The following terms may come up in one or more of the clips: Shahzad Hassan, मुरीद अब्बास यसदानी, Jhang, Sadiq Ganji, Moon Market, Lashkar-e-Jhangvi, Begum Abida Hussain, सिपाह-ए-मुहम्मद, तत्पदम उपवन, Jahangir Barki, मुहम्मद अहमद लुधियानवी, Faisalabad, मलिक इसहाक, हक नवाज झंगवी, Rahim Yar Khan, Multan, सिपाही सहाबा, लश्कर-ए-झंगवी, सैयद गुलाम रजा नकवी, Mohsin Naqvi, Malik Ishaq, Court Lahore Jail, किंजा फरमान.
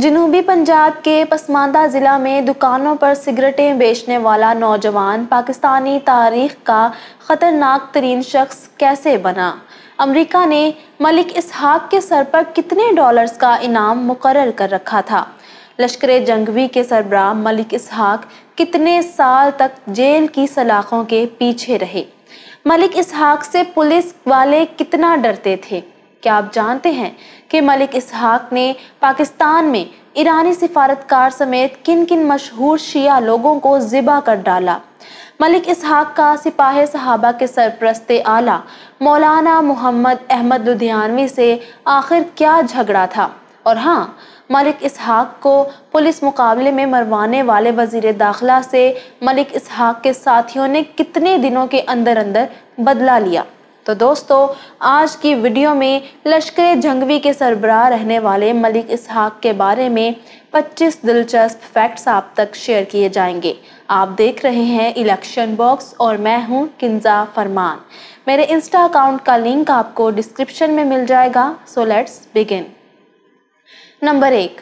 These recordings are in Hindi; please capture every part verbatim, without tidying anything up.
जनूबी पंजाब के पसमानदा ज़िला में दुकानों पर सिगरेटें बेचने वाला नौजवान पाकिस्तानी तारीख का ख़तरनाक तरीन शख्स कैसे बना? अमरीका ने मलिक इसहाक के सर पर कितने डॉलर्स का इनाम मुकर्रर कर रखा था? लश्कर-ए-जंगवी के सरबराह मलिक इसहाक कितने साल तक जेल की सलाखों के पीछे रहे? मलिक इसहाक से पुलिस वाले कितना डरते थे? क्या आप जानते हैं कि मलिक इसहाक ने पाकिस्तान में ईरानी सिफारतकार समेत किन किन मशहूर शिया लोगों को ज़िबा कर डाला? मलिक इसहाक का सिपाही सहाबा के सरप्रस्ते आला मौलाना मुहम्मद अहमद लुधियानवी से आखिर क्या झगड़ा था? और हाँ, मलिक इसहाक को पुलिस मुकाबले में मरवाने वाले वज़ीर दाखिला से मलिक इसहाक के साथियों ने कितने दिनों के अंदर अंदर बदला लिया? तो दोस्तों, आज की वीडियो में लश्कर जंगवी के सरबराह रहने वाले मलिक इसहाक के बारे में पच्चीस दिलचस्प फैक्ट्स आप तक शेयर किए जाएंगे। आप देख रहे हैं इलेक्शन बॉक्स और मैं हूं किंजा फरमान। मेरे इंस्टा अकाउंट का लिंक आपको डिस्क्रिप्शन में मिल जाएगा। So let's begin. नंबर एक,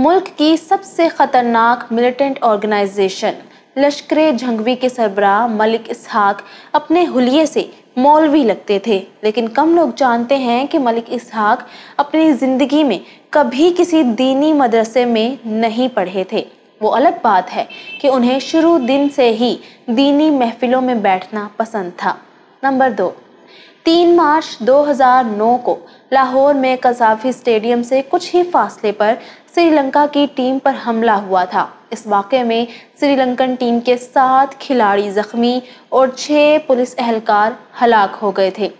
मुल्क की सबसे ख़तरनाक मिलिटेंट ऑर्गेनाइजेशन लश्कर जंगवी के सरबराह मलिक इसहाक अपने हुलिये से मौलवी लगते थे, लेकिन कम लोग जानते हैं कि मलिक इसहाक अपनी ज़िंदगी में कभी किसी दीनी मदरसे में नहीं पढ़े थे। वो अलग बात है कि उन्हें शुरू दिन से ही दीनी महफिलों में बैठना पसंद था। नंबर दो, तीन मार्च दो हज़ार नौ को लाहौर में कज़ाफी स्टेडियम से कुछ ही फासले पर श्रीलंका की टीम पर हमला हुआ था। इस वाक़े में श्रीलंकन टीम के सात खिलाड़ी ज़ख्मी और छः पुलिस अहलकार हलाक हो गए थे।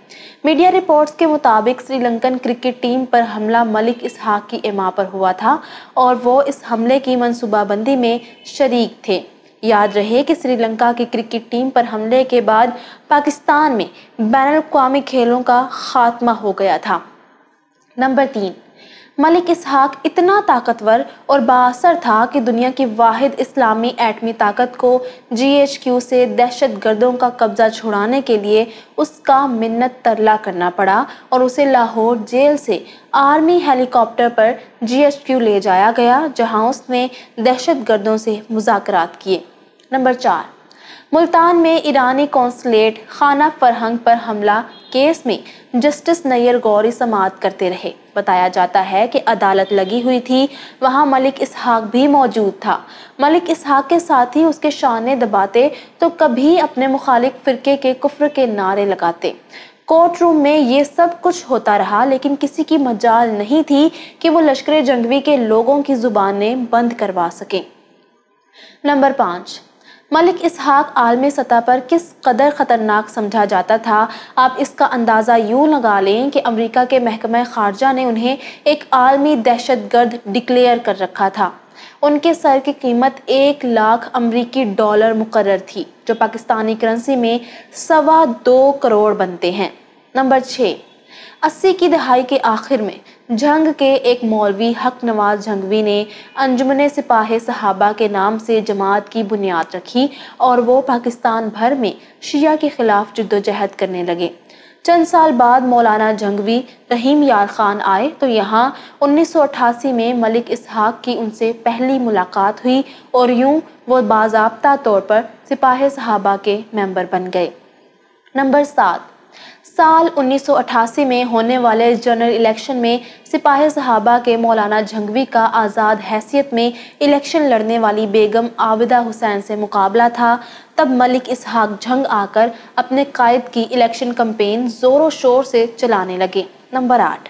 मीडिया रिपोर्ट्स के मुताबिक श्रीलंकन क्रिकेट टीम पर हमला मलिक इसहाक की इमा पर हुआ था और वो इस हमले की मनसूबाबंदी में शरीक थे। याद रहे कि श्रीलंका की क्रिकेट टीम पर हमले के बाद पाकिस्तान में बैनुल-अक़वामी खेलों का खात्मा हो गया था। नंबर तीन, मलिक इसहाक इतना ताकतवर और बाअसर था कि दुनिया की वाहिद इस्लामी एटमी ताकत को जी एच क्यू से दहशतगर्दों का कब्ज़ा छुड़ाने के लिए उसका मिन्नत तरला करना पड़ा और उसे लाहौर जेल से आर्मी हेलीकॉप्टर पर जी एच क्यू ले जाया गया, जहां उसने दहशतगर्दों से मुज़ाकरात किए। नंबर चार, मुल्तान में ईरानी कौंसलेट खाना फरहंग पर हमला केस में जस्टिस नैयर गौरी समाअत करते रहे। बताया जाता है कि अदालत लगी हुई थी, वहां मलिक इसहाक भी मौजूद था। मलिक इसहाक के साथ ही उसके शाने दबाते तो कभी अपने मुखालिफ फ़िरके के कुफ्र के नारे लगाते। कोर्ट रूम में ये सब कुछ होता रहा, लेकिन किसी की मजाल नहीं थी कि वो लश्कर जंगवी के लोगों की ज़ुबानें बंद करवा सकें। नंबर पाँच, मलिक इसहाक आलमी सतह पर किस कदर ख़तरनाक समझा जाता था, आप इसका अंदाज़ा यूँ लगा लें कि अमेरिका के महकमा ख़ारजा ने उन्हें एक आलमी दहशतगर्द डिक्लेयर कर रखा था। उनके सर की कीमत एक लाख अमरीकी डॉलर मुकर्रर थी, जो पाकिस्तानी करेंसी में सवा दो करोड़ बनते हैं। नंबर छः, अस्सी की दहाई के आखिर में झंग के एक मौलवी हक नवाज झंगवी ने अंजुमन सिपाही सहाबा के नाम से जमात की बुनियाद रखी और वो पाकिस्तान भर में शिया के ख़िलाफ़ जद्दोजहद करने लगे। चंद साल बाद मौलाना झंगवी रहीम यार खान आए तो यहाँ उन्नीस सौ अट्ठासी में मलिक इसहाक की उनसे पहली मुलाकात हुई और यूँ वो बाज़ाब्ता तौर पर सिपाही सहाबा के मेंबर बन गए। नंबर सात, साल उन्नीस सौ अट्ठासी में होने वाले जनरल इलेक्शन में सिपाही सहाबा के मौलाना जंगवी का आज़ाद हैसियत में इलेक्शन लड़ने वाली बेगम आबिदा हुसैन से मुकाबला था। तब मलिक इसहाक जंग आकर अपने कायद की इलेक्शन कम्पेन ज़ोरों शोर से चलाने लगे। नंबर आठ,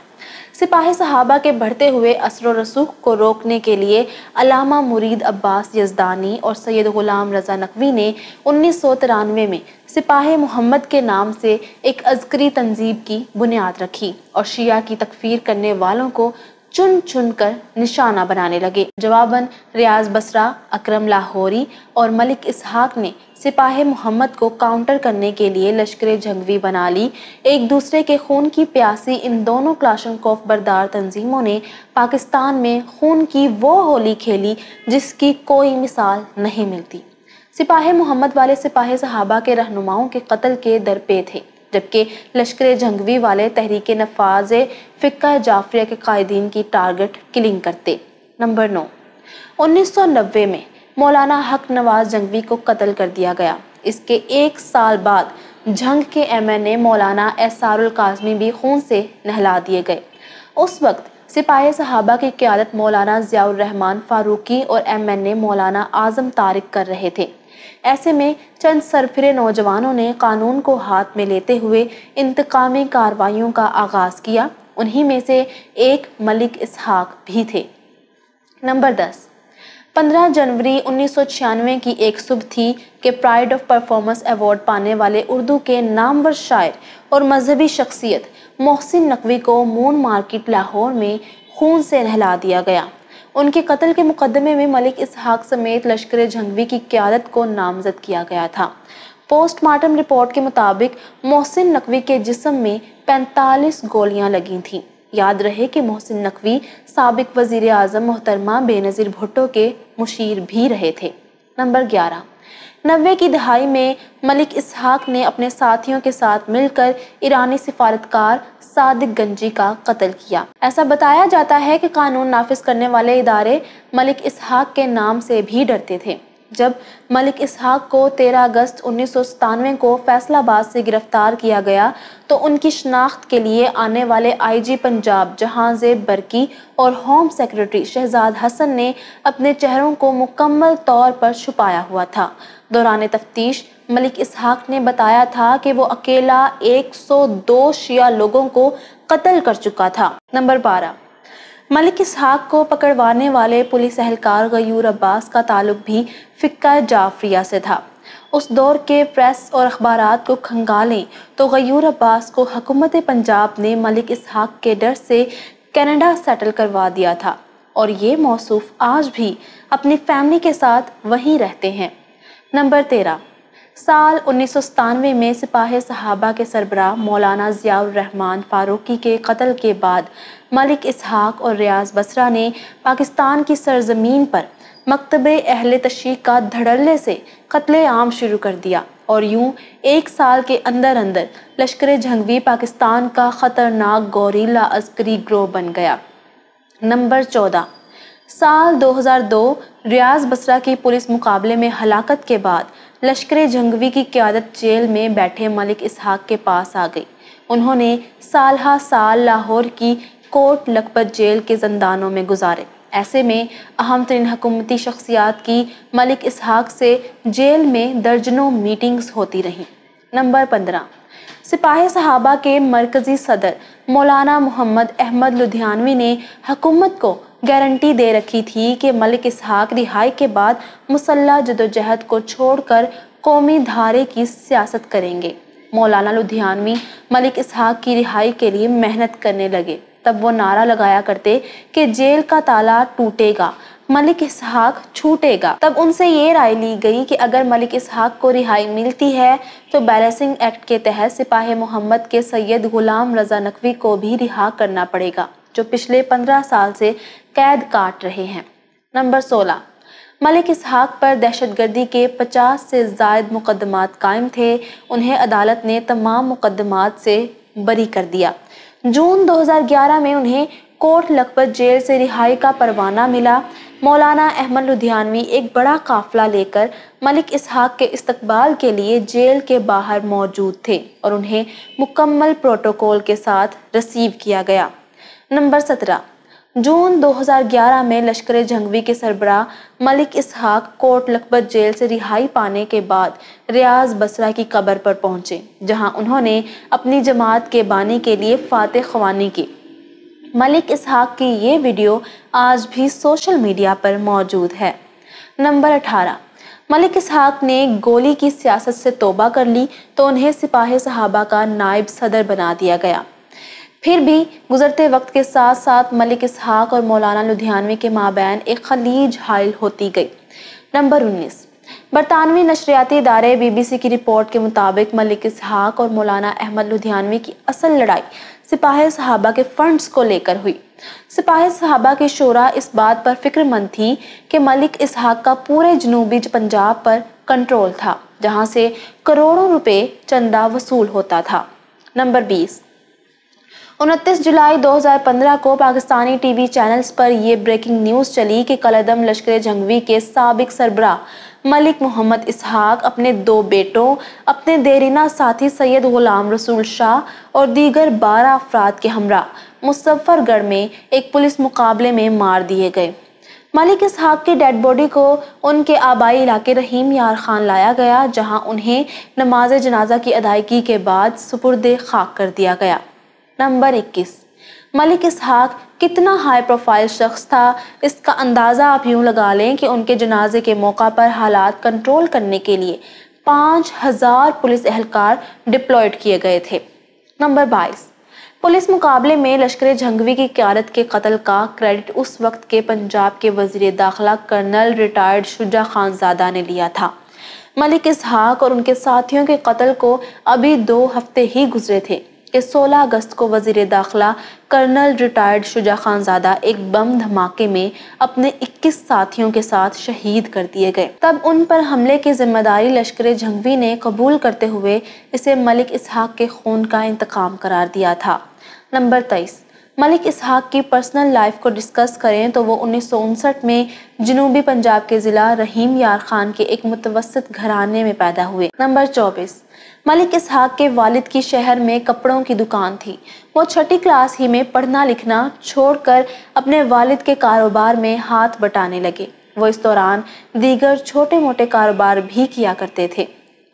सिपाही सहाबा के बढ़ते हुए असर और रसूख को रोकने के लिए अल्लामा मुरीद अब्बास यसदानी और सैयद गुलाम रजा नकवी ने उन्नीस सौ तिरानवे में सिपाह-ए-मुहम्मद के नाम से एक अज़करी तंजीब की बुनियाद रखी और शिया की तकफीर करने वालों को चुन चुन कर निशाना बनाने लगे। जवाबन रियाज बसरा, अकरम लाहौरी और मलिक इसहाक ने सिपाह-ए-मुहम्मद को काउंटर करने के लिए लश्कर जंगवी बना ली। एक दूसरे के खून की प्यासी इन दोनों क्लाशनकोफ बरदार तंजीमों ने पाकिस्तान में खून की वो होली खेली जिसकी कोई मिसाल नहीं मिलती। सिपाह-ए-मुहम्मद वाले सिपाही सहाबा के रहनुमाओं के कत्ल के दरपे थे, जबकि लश्कर जंगवी वाले तहरीक-ए-निफाज़-ए-फ़िक़ह-ए-जाफ़रिया के कायदीन की टारगेट किलिंग करते। नंबर नौ। उन्नीस सौ नब्बे में मौलाना हक नवाज जंगवी को कत्ल कर दिया गया। इसके एक साल बाद जंग के एम एन ए मौलाना एसारुल काज़मी भी खून से नहला दिए गए। उस वक्त सिपाही सहाबा की क़यादत मौलाना ज़िया-उर-रहमान फ़ारूक़ी और एम एन ए मौलाना आज़म तारिक कर रहे थे। ऐसे में चंद सरफिरे नौजवानों ने कानून को हाथ में लेते हुए इंतकामी कार्रवाइयों का आगाज़ किया। उन्हीं में से एक मलिक इसहाक भी थे। नंबर दस। पंद्रह जनवरी उन्नीस सौ छियानवे की एक सुबह थी कि प्राइड ऑफ परफॉर्मेंस अवार्ड पाने वाले उर्दू के नामवर शायर और मजहबी शख्सियत मोहसिन नकवी को मून मार्केट लाहौर में खून से नहला दिया गया। उनके कत्ल के मुकदमे में मलिक इसहाक समेत लश्कर-ए-झंगवी की क़यादत को नामजद किया गया था। पोस्टमार्टम रिपोर्ट के मुताबिक मोहसिन नकवी के जिस्म में पैंतालीस गोलियां लगी थीं। याद रहे कि मोहसिन नकवी साबिक वज़ीर आज़म मोहतरमा बेनज़ीर भुट्टो के मुशीर भी रहे थे। नंबर ग्यारह। नब्बे की दहाई में मलिक इसहाक ने अपने साथियों के साथ मिलकर ईरानी सिफारतकार सादिक गंजी का कत्ल किया। ऐसा बताया जाता है कि कानून नाफिज करने वाले इदारे मलिक इसहाक के नाम से भी डरते थे। जब मलिक इसहाक को तेरह अगस्त उन्नीस सौ सतानवे को फैसलाबाद से गिरफ्तार किया गया तो उनकी शनाख्त के लिए आने वाले आई जी पंजाब जहांगीर बरकी और होम सेक्रेटरी शहजाद हसन ने अपने चेहरों को मुकम्मल तौर पर छुपाया हुआ था। दौरान तफ्तीश मलिक इसहाक ने बताया था कि वो अकेला एक सौ दो शिया लोगों को कत्ल कर चुका था। नंबर बारह। मलिक इसहाक को पकड़वाने वाले पुलिस एहलकार गयूर अब्बास का ताल्लुक भी फ़िक़्क़ा जाफ़रिया से था। उस दौर के प्रेस और अखबारात को खंगालें तो गयूर अब्बास को हुकूमत पंजाब ने मलिक इसहाक के डर से कनाडा सेटल करवा दिया था और ये मौसूफ़ आज भी अपनी फैमिली के साथ वहीं रहते हैं। नंबर तेरह। साल उन्नीस सौ सतानवे में सिपाही सहाबा के सरबराह मौलाना ज़िया-उर-रहमान फ़ारूक़ी के कत्ल के बाद मलिक इसहाक और रियाज़ बसरा ने पाकिस्तान की सरजमीन पर मकतबे अहले तशरीक़ का धड़ल्ले से कत्ले आम शुरू कर दिया और यूं एक साल के अंदर अंदर लश्कर-ए-झंगवी पाकिस्तान का ख़तरनाक गौरीला अस्करी ग्रोह बन गया। नंबर चौदह। साल दो हज़ार दो रियाज़ बसरा की पुलिस मुकाबले में हलाकत के बाद लश्कर-ए-झंगवी की क़यादत जेल में बैठे मलिक इसहाक के पास आ गई। उन्होंने साल हा साल लाहौर की कोर्ट लखपत जेल के जंदानों में गुजारे। ऐसे में अहम तरीन हुकूमती शख्सियात की मलिक इसहाक से जेल में दर्जनों मीटिंग्स होती रहीं। नंबर पंद्रह। सिपाही सहाबा के मरकज़ी सदर मौलाना मोहम्मद अहमद लुधियानवी ने हुकूमत को गारंटी दे रखी थी कि मलिक इसहाक रिहाई के बाद मुसल्ला जदोजहद को छोड़कर कौमी धारे की सियासत करेंगे। मौलाना लुधियानवी मलिक इसहाक की रिहाई के लिए मेहनत करने लगे। तब वो नारा लगाया करते कि जेल का ताला टूटेगा, मलिक इसहाक छूटेगा। तब उनसे ये राय ली गई कि अगर मलिक इसहाक को रिहाई मिलती है तो बैलेंसिंग एक्ट के तहत सिपाही-ए-मुहम्मद के सैयद गुलाम रजा नकवी को भी रिहा करना पड़ेगा जो पिछले पंद्रह साल से कैद काट रहे हैं। नंबर सोलह। मलिक इसहाक पर दहशतगर्दी के पचास से ज़ायद मुकदमात कायम थे। उन्हें अदालत ने तमाम मुकदमात से बरी कर दिया। जून दो हज़ार ग्यारह में उन्हें कोर्ट लखपत जेल से रिहाई का परवाना मिला। मौलाना अहमद लुधियानवी एक बड़ा काफ़िला लेकर मलिक इसहाक के इस्तकबाल के लिए जेल के बाहर मौजूद थे और उन्हें मुकम्मल प्रोटोकॉल के साथ रिसीव किया गया। नंबर सत्रह। जून दो हज़ार ग्यारह में लश्कर-ए-झंगवी के सरबराह मलिक इसहाक कोट लखपत जेल से रिहाई पाने के बाद रियाज बसरा की कब्र पर पहुंचे जहां उन्होंने अपनी जमात के बानी के लिए फातह ख्वानी की। मलिक इसहाक की ये वीडियो आज भी सोशल मीडिया पर मौजूद है। नंबर अठारह। मलिक इसहाक ने गोली की सियासत से तोबा कर ली तो उन्हें सिपाही सहाबा का नायब सदर बना दिया गया। फिर भी गुजरते वक्त के साथ साथ मलिक इसहाक और मौलाना लुधियानवी के माबैन एक खलीज हाइल होती गई। नंबर उन्नीस। बरतानवी नशरियाती इदारे बी बी सी की रिपोर्ट के मुताबिक मलिक इसहाक और मौलाना अहमद लुधियानवी की असल लड़ाई सिपाही सहाबा के फंड्स को लेकर हुई। सिपाही सहाबा की शोरा इस बात पर फिक्रमंद थी कि मलिक इसहाक का पूरे जनूबी पंजाब पर कंट्रोल था जहाँ से करोड़ों रुपये चंदा वसूल होता था। नंबर बीस। उनतीस जुलाई दो हज़ार पंद्रह को पाकिस्तानी टीवी चैनल्स पर यह ब्रेकिंग न्यूज़ चली कि कलदम लश्कर झंगवी के साबिक सरबरा मलिक मोहम्मद इसहाक अपने दो बेटों, अपने देरीना साथी सैयद गुलाम रसूल शाह और दीगर बारह अफराद के हमरा मुजफ्फरगढ़ में एक पुलिस मुकाबले में मार दिए गए। मलिक इसहाक की डेड बॉडी को उनके आबाई इलाके रहीम यार खान लाया गया, जहां उन्हें नमाज जनाजा की अदायगी के बाद सुपुर्द खाक कर दिया गया। नंबर इक्कीस, मलिक इसहाक कितना हाई प्रोफाइल शख्स था, इसका अंदाज़ा आप यूँ लगा लें कि उनके जनाजे के मौका पर हालात कंट्रोल करने के लिए पाँच हज़ार पुलिस एहलकार डिप्लॉयड किए गए थे। नंबर बाईस, पुलिस मुकाबले में लश्कर झंगवी की क्यादत के कत्ल का क्रेडिट उस वक्त के पंजाब के वजीर दाखिला कर्नल रिटायर्ड शुजा खानजादा ने लिया था। मलिक इसहाक और उनके साथियों के कत्ल को अभी दो हफ्ते ही गुजरे थे कि सोलह अगस्त को वजीर दाखिला कर्नल रिटायर्ड शुजा खानजादा एक बम धमाके में अपने इक्कीस साथियों के साथ शहीद कर दिए गए। तब उन पर हमले की जिम्मेदारी लश्कर झंगवी ने कबूल करते हुए इसे मलिक इसहाक के खून का इंतकाम करार दिया था। नंबर तेईस, मलिक इसहाक की पर्सनल लाइफ को डिस्कस करें तो वो उन्नीस सौ उनसठ में जनूबी पंजाब के ज़िला रहीम यार खान के एक मुतवसत घराने में पैदा हुए। नंबर चौबीस, मलिक इसहाक के वालिद की शहर में कपड़ों की दुकान थी। वो छठी क्लास ही में पढ़ना लिखना छोड़कर अपने वालिद के कारोबार में हाथ बटाने लगे। वो इस दौरान दीगर छोटे मोटे कारोबार भी किया करते थे।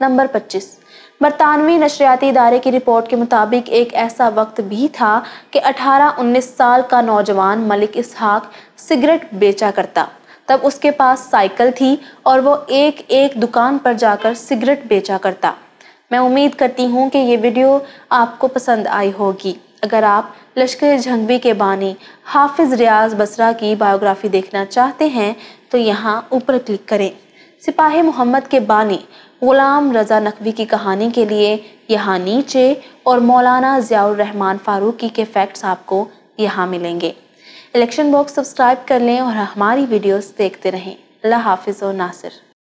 नंबर पच्चीस, बरतानवी नशरियाती इदारे की रिपोर्ट के मुताबिक एक ऐसा वक्त भी था कि अठारह उन्नीस साल का नौजवान मलिक इसहाक सिगरेट बेचा करता। तब उसके पास साइकिल थी और वो एक एक दुकान पर जाकर सिगरेट बेचा करता। मैं उम्मीद करती हूँ कि ये वीडियो आपको पसंद आई होगी। अगर आप लश्कर झंगवी के बानी हाफिज़ रियाज बसरा की बायोग्राफी देखना चाहते हैं तो यहाँ ऊपर क्लिक करें। सिपाही मोहम्मद के बानी गुलाम रज़ा नकवी की कहानी के लिए यहाँ नीचे और मौलाना ज़िया-उर-रहमान फ़ारूक़ी के फैक्ट्स आपको यहाँ मिलेंगे। इलेक्शन बॉक्स सब्सक्राइब कर लें और हमारी वीडियोस देखते रहें। अल्लाह हाफिज़ और नासिर।